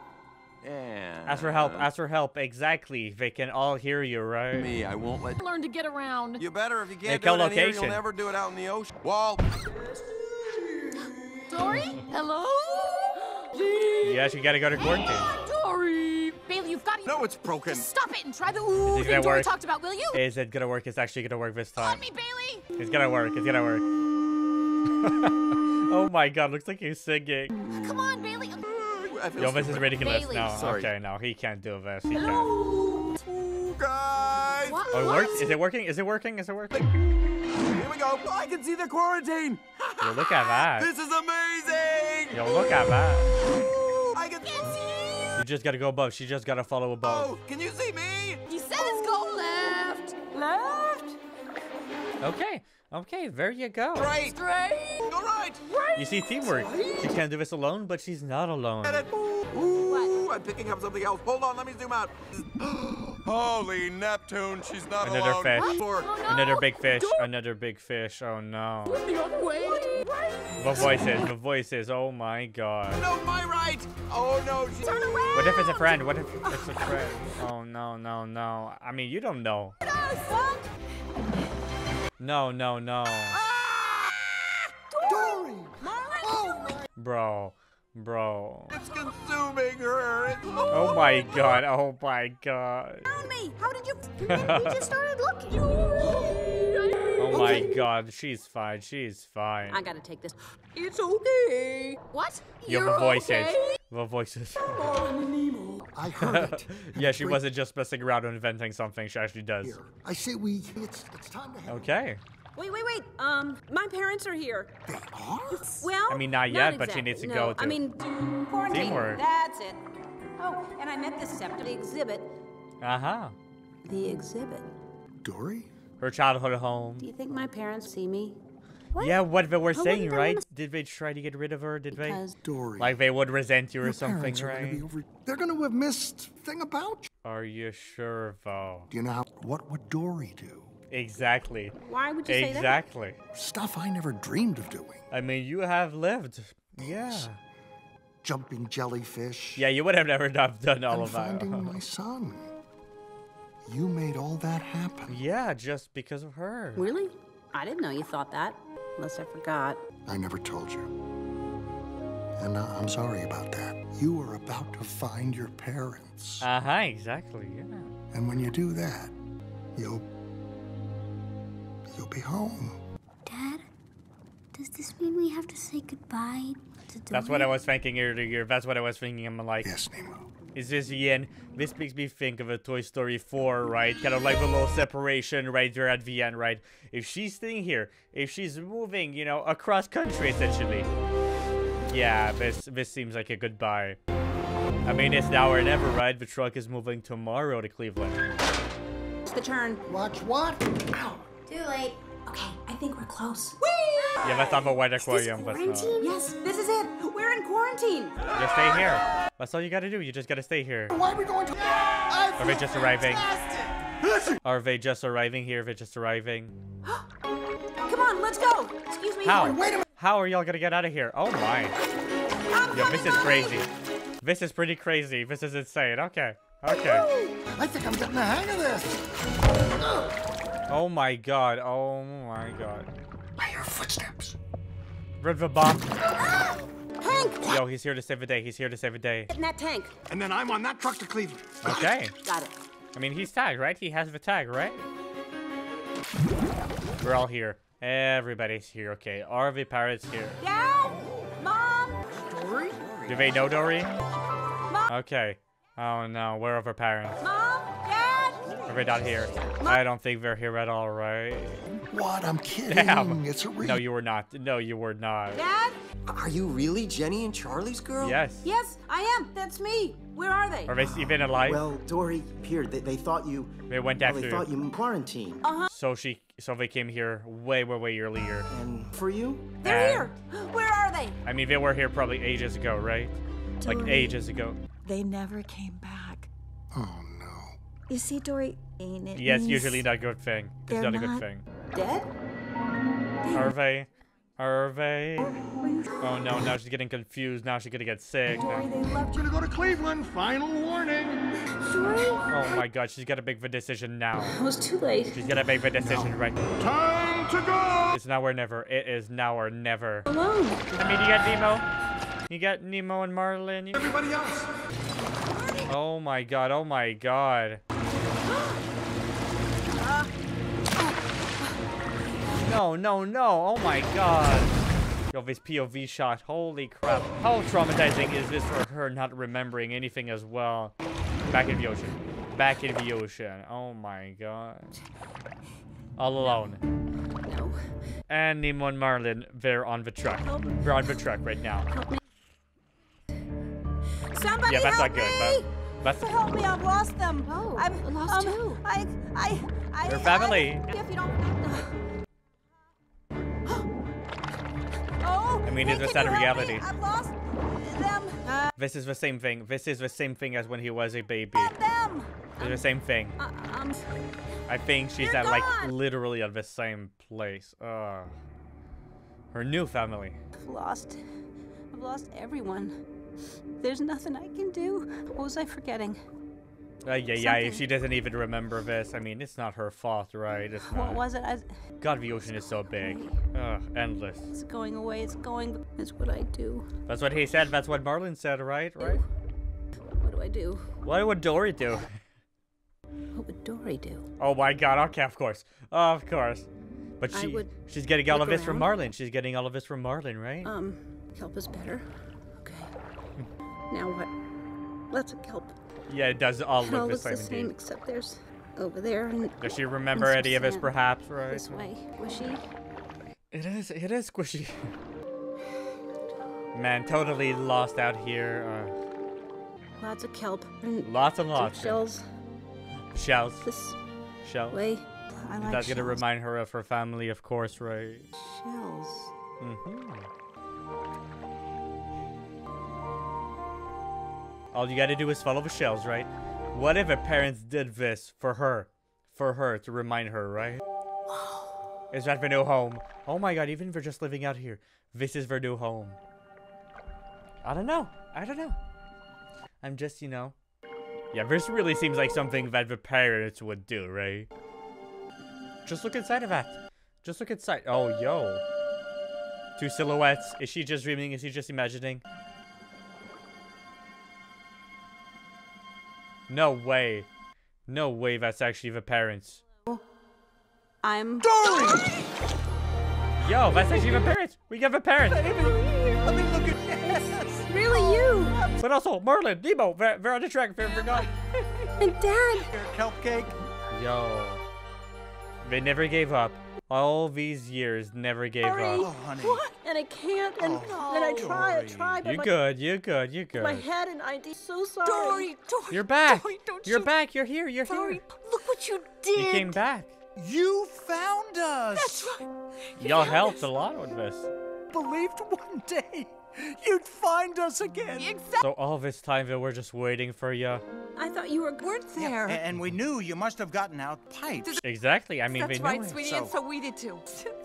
Yeah. Ask for help. Ask for help. Exactly. They can all hear you, right? Me, I won't let... Learn to get around. You better. If you can't do it here, you'll never do it out in the ocean. Wall. Dory? Hello? Yes, you got to go to quarantine. Hey, Dory! Bailey, you've got to... No, it's broken. Just stop it and try the ooh thing Dory talked about, will you? Is it gonna work? It's actually gonna work this time. On me, Bailey! It's gonna work. It's gonna work. Oh my god, looks like he's singing. Come on, Bailey. Yo, this is ridiculous. Bailey. No, sorry. Okay, no, he can't do this. He can't. Ooh, guys! What? Oh, it worked? Is it working? Is it working? Is it working? Here we go. I can see the quarantine. Yo, look at that. This is amazing! Yo, look at that. I can see. You just gotta go above. She just gotta follow above. Oh, can you see me? He says go left. Left. Okay. Okay. There you go. Right. Straight. Go right. Right. You see teamwork. Straight. She can't do this alone, but she's not alone. Ooh, what? I'm picking up something else. Hold on. Let me zoom out. Holy Neptune. She's not Another alone. Another fish. Oh, no. Another big fish. Don't. Another big fish. Oh, no. The other way. Right. The voices. The voices. Oh, my God. No, my right. Oh, no. She... Turn away. What if it's a friend? What if it's a friend? Oh, no, no, no. I mean, you don't know. No, no, no. Ah! Dory! Oh. Bro. Bro. It's consuming her. Oh, my God. Oh, my God. Found me. How did you... We just started looking. Oh, my God. She's fine. She's fine. I gotta take this. It's okay. What? You have a voice. The voices. Come on, Nemo. I heard it. Yeah, she Wait. wasn't just messing around and inventing something. She actually does. Here. I say we. It's, it's time to have Okay. Wait, wait, wait. Um, my parents are here. They are? Well, I mean, not, not yet, exactly. but she needs to no, go to. I mean, quarantine. Teamwork. That's it. Oh, and I met the septum exhibit. Uh huh. The exhibit. Dory? Her childhood home. Do you think my parents see me? What? Yeah, what they were How saying, right? Did they try to get rid of her? Did because they? Dory. Like they would resent you or something, right? Gonna over... They're going to have missed thing about you. Are you sure, though? Do you know how... what would Dory do? Exactly. Why would you exactly. say that? Exactly. Stuff I never dreamed of doing. I mean, you have lived. Yeah. Jumping jellyfish. Yeah, you would have never done all of that. I'm finding my son. You made all that happen. Yeah, just because of her. Really? I didn't know you thought that. Unless I forgot. I never told you. And uh, I'm sorry about that. You were about to find your parents. Uh-huh, exactly, yeah. And when you do that, you'll... You'll be home. Dad, does this mean we have to say goodbye to Dory? That's what I was thinking earlier. That's what I was thinking. I'm like... Yes, Nemo. Is this the end? This makes me think of a Toy Story four, right? Kind of like the little separation right there at the end, right? If she's staying here, if she's moving, you know, across country, essentially. Yeah, this this seems like a goodbye. I mean, it's now or never, right? The truck is moving tomorrow to Cleveland. It's the turn. Watch what? Ow. Too late. Okay, I think we're close. Whee! Yeah, that's on the white aquarium. Is this quarantine? Yes, this is it. We're in quarantine. Just stay here. That's all you gotta do. You just gotta stay here. Why are we going to... Yeah, are they just arriving? Are they just arriving here? Are they just arriving? Come on, let's go. Excuse me. How? Wait a minute. How are y'all gonna get out of here? Oh my. I'm Yo, this is crazy. Me. This is pretty crazy. This is insane. Okay. Okay. I think I'm getting the hang of this. Oh my god, oh my god. I hear footsteps. River bomb. Ah! Hank! Yo, he's here to save the day, he's here to save the day. Get in that tank. And then I'm on that truck to Cleveland. Okay. Got it. I mean, he's tagged, right? He has the tag, right? We're all here. Everybody's here, okay. Are the pirates here? Dad! Mom! Dory? Do they know Dory? Mom. Okay. Oh no, where are her parents? Mom! Dad! Are they not here? I don't think they're here at all, right? What? I'm kidding. Damn. It's a real. No, you were not. No, you were not. Dad? Are you really Jenny and Charlie's girl? Yes. Yes, I am. That's me. Where are they? Are they even alive? Well, Dory, here, they, they thought you... They went after well, they you. thought you in quarantine. Uh-huh. So she, so they came here way, way, way earlier. And for you? They're and, here. Where are they? I mean, they were here probably ages ago, right? Dory, like ages ago. They never came back. Oh, no. You see, Dory, ain't it? Yes, usually not a good thing. It's not, not a good thing. Dead? Are they? Are they? Oh no, now she's getting confused. Now she's gonna get sick. Dory, they left you to go to Cleveland. Final warning. Dory? Oh my god, she's gotta make the decision now. It was too late. She's gotta make the decision no. right now. Time to go! It's now or never. It is now or never. Alone. I mean, you got Nemo. You got Nemo and Marlin. Everybody else. Oh my god, oh my god. No, no, no. Oh my god. Yo, this P O V shot. Holy crap. How traumatizing is this for her not remembering anything as well? Back in the ocean. Back in the ocean. Oh my god. All alone. No. And Nemo and Marlin, they're on the truck. They're on the truck right now. Somebody yeah, that's help not me! good. But That's help me, I've lost them. Oh, I've lost um, who? I, I, I, Your family. I, if you don't... I mean, is this that reality? I've lost them. Uh, this is the same thing. This is the same thing as when he was a baby. Them. It's um, the same thing. Uh, um, I think she's at gone. like literally at the same place. Uh, her new family. I've lost. I've lost everyone. There's nothing I can do. What was I forgetting? Uh, yeah, Something. yeah. If she doesn't even remember this, I mean, it's not her fault, right? It's not. What was it? I... God, the ocean is so big. Ugh, endless. It's going away. It's going. That's what I do. That's what he said. That's what Marlin said, right? Right? What do I do? What would Dory do? What would Dory do? Oh my God. Okay, of course. Of course. But she, she's getting all of this around. from Marlin. She's getting all of this from Marlin, right? Um, kelp is better. Okay. Now what? Let's kelp. Yeah, it does all it look all the same, the same except there's over there. And does she remember any of this, perhaps? Right. This way, squishy. It is. It is squishy. Man, totally lost out here. Uh, lots of kelp. Lots and lots. Shells. Shells. This shells. Way. I like That's shells. gonna remind her of her family, of course, right? Shells. Mm-hmm. All you gotta do is follow the shells, right? What if her parents did this for her? For her, to remind her, right? Is that her new home? Oh my god, even if they're just living out here, this is their new home. I don't know. I don't know. I'm just, you know. Yeah, this really seems like something that the parents would do, right? Just look inside of that. Just look inside. Oh, yo. Two silhouettes. Is she just dreaming? Is she just imagining? No way. No way that's actually the parents. I'm Dory! Yo, that's actually the parents! We got the parents! Let me look at this! Really you! But also, Marlin, Nemo, they're, they're on the track, they're forgotten. And Dad! Your kelp cake. Yo. They never gave up. All these years never gave Dory. up. Oh, honey. What? And I can't, and, oh, and I try, Dory. I try, but You're good, you're good, you're good. My head and I, so sorry. Dory, Dory, You're back. Dory, don't you're you... back, you're here, you're Dory, here. look what you did. You came back. You found us. That's right. Y'all helped us. a lot with this. Believed one day you'd find us again. Exactly. So all this time that we're just waiting for you. I thought you were weren't there. Yeah, and we knew you must have gotten out pipes. Exactly. I mean, That's they right, knew sweetie, it. and so we did too.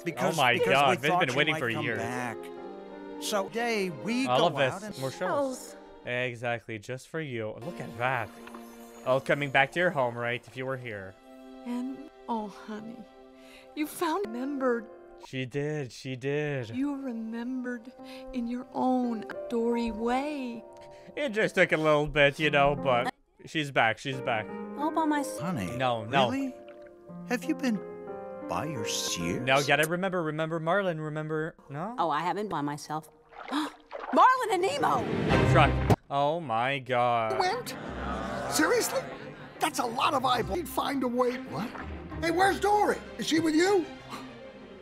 Because, oh my because God, they've been waiting for a year. Back. So day we All go of out this, and more shows. Exactly, just for you. Look at that. All coming back to your home, right? If you were here. And oh, honey, you found remembered. She did. She did. You remembered in your own Dory way. It just took a little bit, you know, but she's back. She's back. All by myself. Honey. No, no. Really? Have you been by your sears? No, gotta remember. Remember Marlin. Remember. No? Oh, I haven't by myself. Marlin and Nemo! Truck. Oh my god. Went? Seriously? That's a lot of eyeballs. He'd find a way. What? Hey, where's Dory? Is she with you?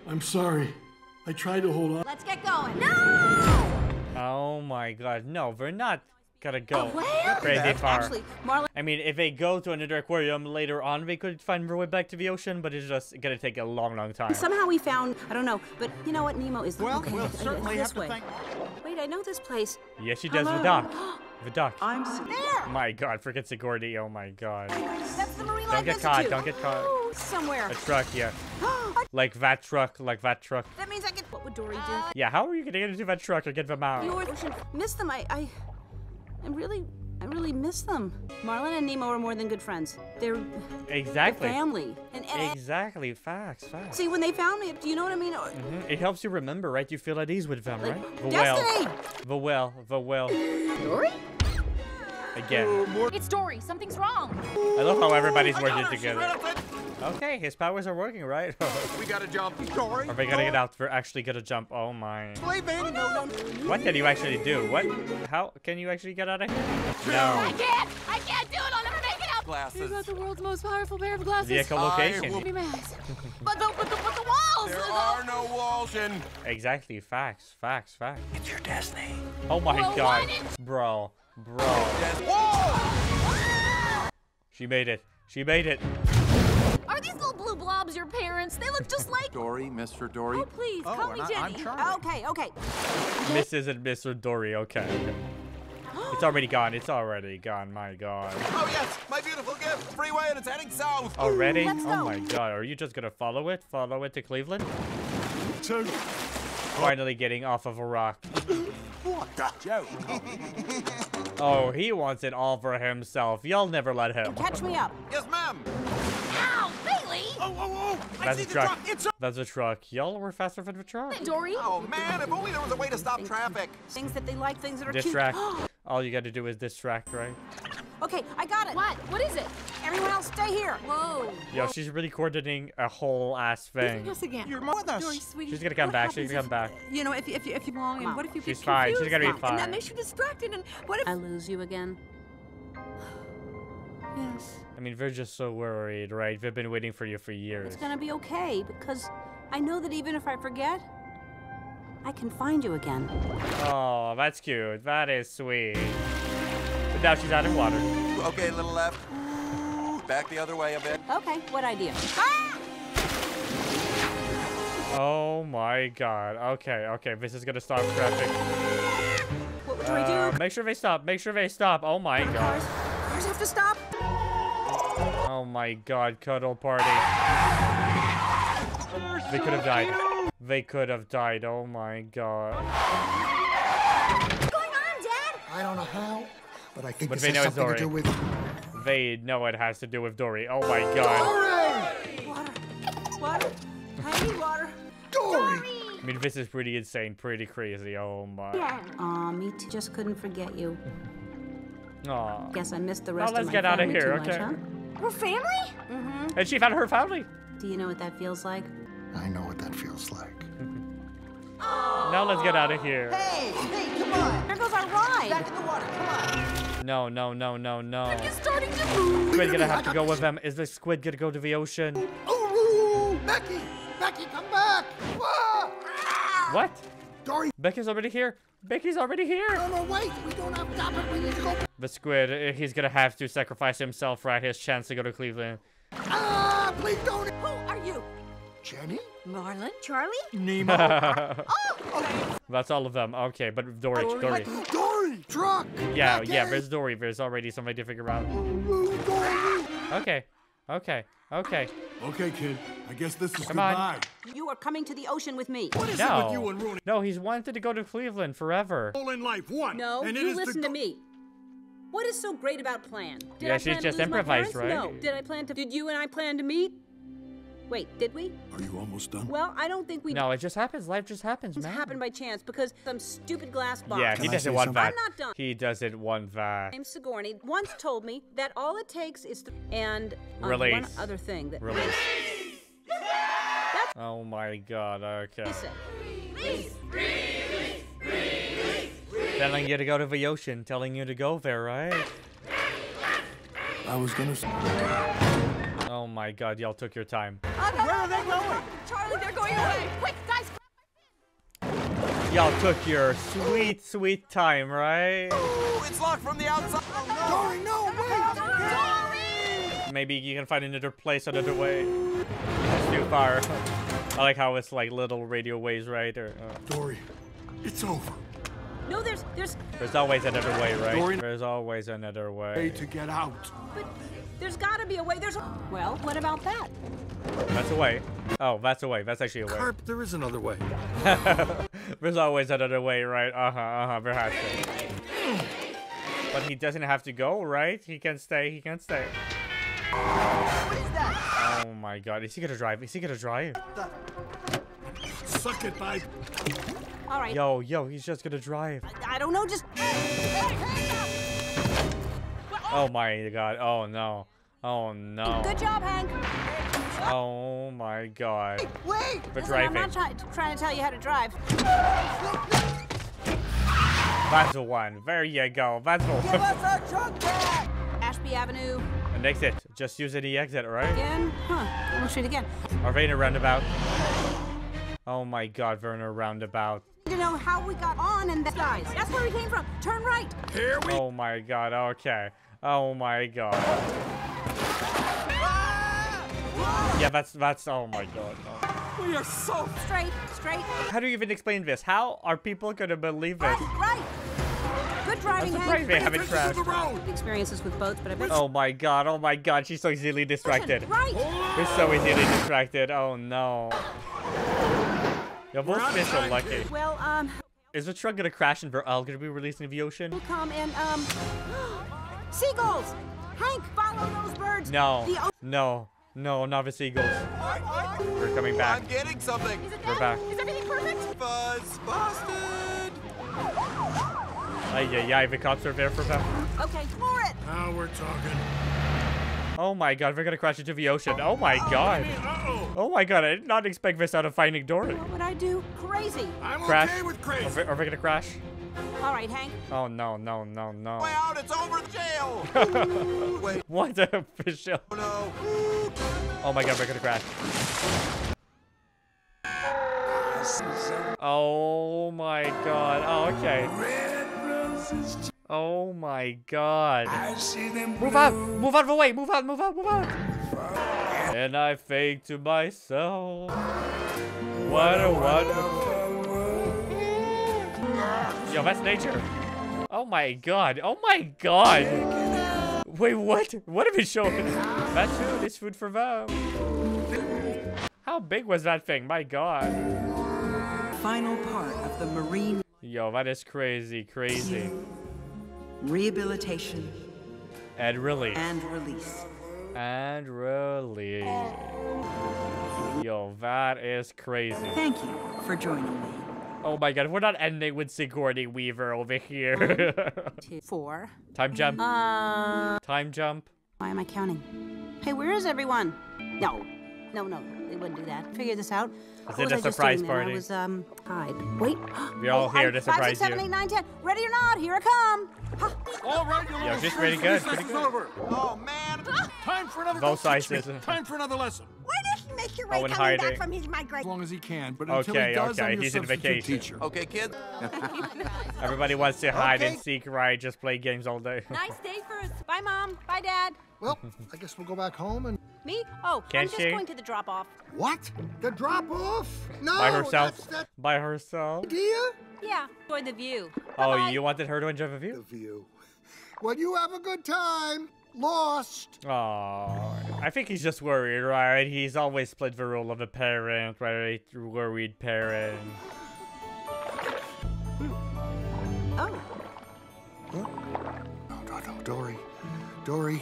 I'm sorry. I tried to hold on. Let's get going. No! Oh my god, no, we're not gonna go crazy far. Actually, Marlin, I mean, if they go to another aquarium later on, we could find our way back to the ocean, but it's just gonna take a long, long time. Somehow we found, I don't know, but you know what, Nemo is the well, okay, we'll certainly have to thank... Wait, I know this place. Yes, she does the dock. The dock. I'm there. My god, forget Sigourney. Oh my god. That's the Marine Life Institute. Don't get caught. Don't get caught. Oh, somewhere. A truck, yeah. Like that truck. Like that truck. That means I could. What would Dory do? Uh, yeah. How are you gonna get into that truck or get them out? You miss them. I, I, I really, I really miss them. Marlin and Nemo are more than good friends. They're exactly they're family. And, and exactly facts. Facts. See, when they found me, do you know what I mean? Mm-hmm. It helps you remember, right? You feel at ease with them, like, right? The Destiny. Whale. The whale. The whale. Dory. Again. It's Dory. Something's wrong. I love how everybody's working together. Okay, his powers are working, right? We gotta jump, Dory. Are we gonna get out? We're actually gonna jump. Oh my! Oh, no. What did you actually do? What? How can you actually get out of here? No. I can't. I can't do it. I'll never make it out. Glasses. You got the world's most powerful pair of glasses. The echolocation. But the but the but the walls. There are no walls in. Exactly. Facts. Facts. Facts. It's your destiny. Oh my well, god, bro. Bro. Whoa. She made it. She made it. Are these little blue blobs your parents? They look just like Dory, Mister Dory. Oh, please, oh, call me I, Jenny. I'm Charlie. Okay, okay. Missus and Mister Dory, okay. It's already gone. It's already gone. My god. Oh, yes. My beautiful gift. Freeway and it's heading south. Already? Ooh, oh, my god. Are you just going to follow it? Follow it to Cleveland? Two. Finally getting off of a rock. What the joke? Oh, he wants it all for himself. Y'all never let him. Catch me up. Yes, ma'am. Ow, Bailey. Oh, oh, oh. That's I see a the truck. truck. It's a That's a truck. Y'all were faster than the truck. Hey, Dory. Oh, man. If only there was a way to stop traffic. Things that they like, things that are distract. Cute. All you got to do is distract, right? Okay, I got it. What? What is it? Everyone else, stay here. Whoa. Yo, she's really coordinating a whole ass thing. Yes, again. You're with us. Dory, sweetie, she's gonna come back. She's gonna come back. You know, if you, if you, if you belong, and what if you she's get fine. Confused? She's fine. She's gonna be fine. And that makes you distracted. And what if I lose you again? Yes. I mean, we're just so worried, right? We've been waiting for you for years. It's gonna be okay because I know that even if I forget, I can find you again. Oh, that's cute. That is sweet. But now she's out of water. Okay, little left. Back the other way a bit. Okay, what idea? Ah! Oh my god. Okay, okay. This is gonna stop traffic. What do uh, I do? Make sure they stop. Make sure they stop. Oh my god. Cars. Cars have to stop. Oh my god, cuddle party. They're they so could have died. Cute. They could have died. Oh my god. What's going on, Dad? I don't know how, but I think but this they has know something to do with. They know it has to do with Dory. Oh my god. Dory! Water. Water. I need water. Dory. Dory! I mean, this is pretty insane. Pretty crazy. Oh my. Yeah. Aw, uh, me too. Just couldn't forget you. Aw. Guess I missed the rest well, of my family. Now let's get out of here, okay? Much, huh? Her family? Mm-hmm. And she found her family. Do you know what that feels like? I know what that feels like. Oh. Now let's get out of here. Hey, hey, come on. There goes our ride. Back in the water, come on. No, no, no, no, no. I'm just starting to move. Squid's gonna have to go with them. Is the squid gonna go to the ocean? Ooh, ooh, ooh. Becky, Becky, come back. Whoa. What? Dory. Becky's already here. Becky's already here. No, no, wait. We don't have time, but we need to go. The squid, he's gonna have to sacrifice himself, right? His chance to go to Cleveland. Ah, please don't. Who are you? Jenny? Marlin? Charlie? Nemo? Oh! That's all of them. Okay, but Dory. Dory. Dory! Truck! Yeah, yeah, there's Dory. There's already somebody to figure out. Okay. Okay. Okay. Okay, kid. I guess this is goodbye. You are coming to the ocean with me. What is no. it with you and Rooney? No, he's wanted to go to Cleveland forever. All in life, one. No, and it you is listen to me. What is so great about plan? Did yeah, I she's plan just improvised, right? No. Did I plan to... Did you and I plan to meet? Wait, did we? Are you almost done? Well, I don't think we... No, it just happens. Life just happens, man. It happened by chance because some stupid glass box. Yeah, he Can doesn't want that. I'm not done. He doesn't want that. James Sigourney once told me that all it takes is... Th and... Um, Release. One other thing that... Release. That's oh, my God. Okay. Listen. Release. Release. Release. Release. Telling you to go to the ocean. Telling you to go there, right? I was gonna... Oh my god, y'all took your time. Oh, no, where no, are they no, going? Charlie, they're going away. Quick, guys, grab my fin. Y'all took your sweet, sweet time, right? Oh, it's locked from the outside. Oh, no. Dory, no, wait. Dory! Maybe you can find another place, another way. It's too far. I like how it's like little radio waves, right? Or, uh. Dory, it's over. No, there's, there's... There's always another way, right? Dory, there's always another way. Way to get out. But there's gotta be a way. There's a... Well, what about that? That's a way. Oh, that's a way. That's actually a way. Carp, there is another way. There's always another way, right? Uh-huh, uh-huh, perhaps. But he doesn't have to go, right? He can stay, he can stay. What is that? Oh my god, is he gonna drive? Is he gonna drive? Suck it, bye. All right. Yo, yo, he's just gonna drive. I, I don't know, just... Oh my god, oh no. Oh no. Good job, Hank. Oh my god. Wait, wait. For listen, driving. I'm not try trying to tell you how to drive. That's the one. There you go. That's the one. Give us our truck back. Ashby Avenue. An exit. Just use any exit, right? Again? Huh. We'll shoot again. Are they in a roundabout? Oh my god, we're in a roundabout. You know how we got on and that guys. That's where we came from. Turn right. Here we Oh my god, okay. Oh my god. Ah! Yeah, that's that's oh my god. Oh. We are so straight, straight. How do you even explain this? How are people gonna believe this? Right, right. Good driving, I'm surprised they haven't crashed. Experiences with boats, but I bet. Oh my god, oh my god, she's so easily distracted. Right. She's so easily distracted. Oh no. You're both been so lucky. Well, um... Is the truck gonna crash and we're all gonna be released into the ocean? We'll come and, um... seagulls! Hank, follow those birds! No. No. No, not the seagulls. We're coming back. I'm getting something. Is it we're back. Is everything perfect? Buzz busted! Ay, yeah, yeah, the cops are there for them. Okay, for it! Now we're talking. Oh my god, we're gonna crash into the ocean. Oh my oh, god. Baby, uh-oh. Oh my god, I did not expect this out of Finding Dory. What would I do? Crazy. I'm crash. Okay with crazy. Are we, are we gonna crash? All right, Hank. Oh no, no, no, no. Way out, it's over the jail. Ooh, wait. What a official. Oh, no. Ooh. Oh my god, we're gonna crash. Oh my god. Oh, okay. Oh my god. I see them move out! Move out of the way! Move out! Move out! Move out! And I think to myself, what a wonderful world. Yo, that's nature. Oh my god. Oh my god. Wait, what? What have you shown? That's food. It's food for them. How big was that thing? My god. Final part of the marine. Yo, that is crazy, crazy. Rehabilitation and release and release and release. Yo, that is crazy. Thank you for joining me. Oh my god, we're not ending with Sigourney Weaver over here. One, two, four. Time jump. Uh, Time jump. Why am I counting? Hey, where is everyone? No, no, no, they wouldn't do that. Figure this out. Is it a surprise party? I was um hide. Wait. We're all here to surprise you. five, six, seven, eight, nine, ten. Ready or not, here I come. All right, you're yeah, just pretty good. Pretty good. Over. Oh man. Time for another lesson. Time for another lesson. Why did he make your way oh, coming hiding. back from his migration? As long as he can, but until okay, he does, okay. I'm your substitute vacation. teacher. Okay, kids. Everybody wants to hide okay. and seek, right? Just play games all day. Nice day for us. Bye, Mom. Bye, Dad. Well, I guess we'll go back home and. Me? Oh, Can't I'm just she? going to the drop-off. What? The drop-off? No. By herself. That's, that's By herself. Idea? Yeah. Enjoy the view. Oh, Bye -bye. You wanted her to enjoy the view? The view. Well, you have a good time. Lost. Oh, I think he's just worried, right? He's always played the role of a parent, right? A worried parent. Hmm. Oh. Huh? No, no, no, Dory, Dory,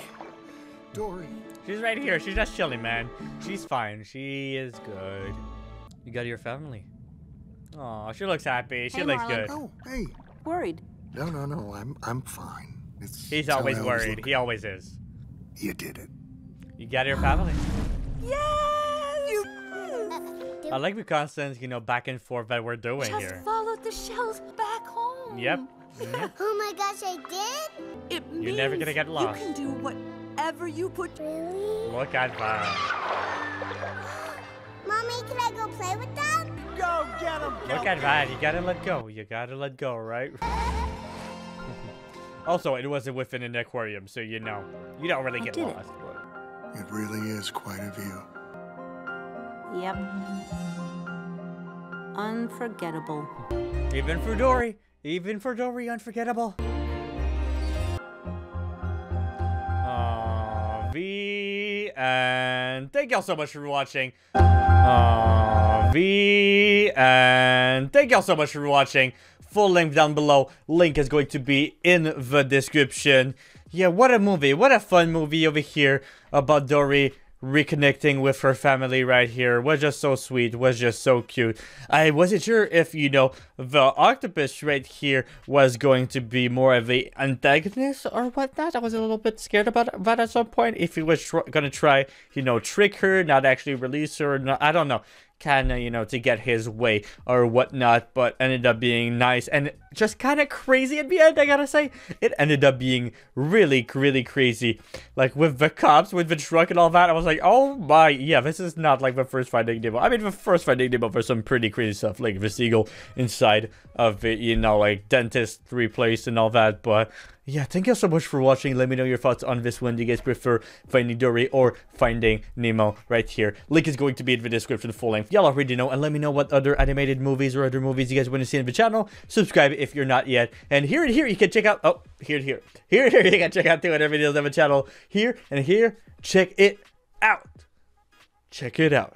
Dory. She's right here. She's just chilling, man. She's fine. She is good. You got your family. Oh, she looks happy. She hey, looks Marlin. good. Oh, hey. Worried? No, no, no. I'm, I'm fine. It's He's always worried. He always is. You did it. You got your family. Yes. You. I like the constant, you know, back and forth that we're doing just here. Just followed the shells back home. Yep. Mm-hmm. Oh my gosh, I did. It means you're never gonna get lost. You can do whatever wherever you put. Really? Look at that. Mommy, can I go play with them? Go get them. Go Look at that. You gotta let go. You gotta let go, right? Also, it wasn't within an aquarium, so you know, you don't really I get lost. It. it really is quite a view. Yep. Unforgettable. Even for Dory. Even for Dory, unforgettable. Aww, V, and thank y'all so much for watching. Aww, V, and thank y'all so much for watching. Full link down below. Link is going to be in the description. Yeah, what a movie. What a fun movie over here about Dory reconnecting with her family right here. Was just so sweet. Was just so cute. I wasn't sure if, you know, the octopus right here was going to be more of a antagonist or whatnot. I was a little bit scared about that at some point. If he was tr gonna try, you know, trick her, not actually release her. Not, I don't know. Kind of, you know, to get his way or whatnot, but ended up being nice and just kind of crazy at the end, I gotta say. It ended up being really, really crazy. Like, with the cops, with the truck and all that, I was like, oh my, yeah, this is not like the first Finding Nemo. I mean, the first Finding Nemo for some pretty crazy stuff, like the seagull inside of it, you know, like, dentistry place and all that, but... yeah, thank you so much for watching. Let me know your thoughts on this one. Do you guys prefer Finding Dory or Finding Nemo right here? Link is going to be in the description full length. Y'all already know. And let me know what other animated movies or other movies you guys want to see on the channel. Subscribe if you're not yet. And here and here you can check out... oh, here and here. Here and here you can check out two other videos on the channel. Here and here. Check it out. Check it out.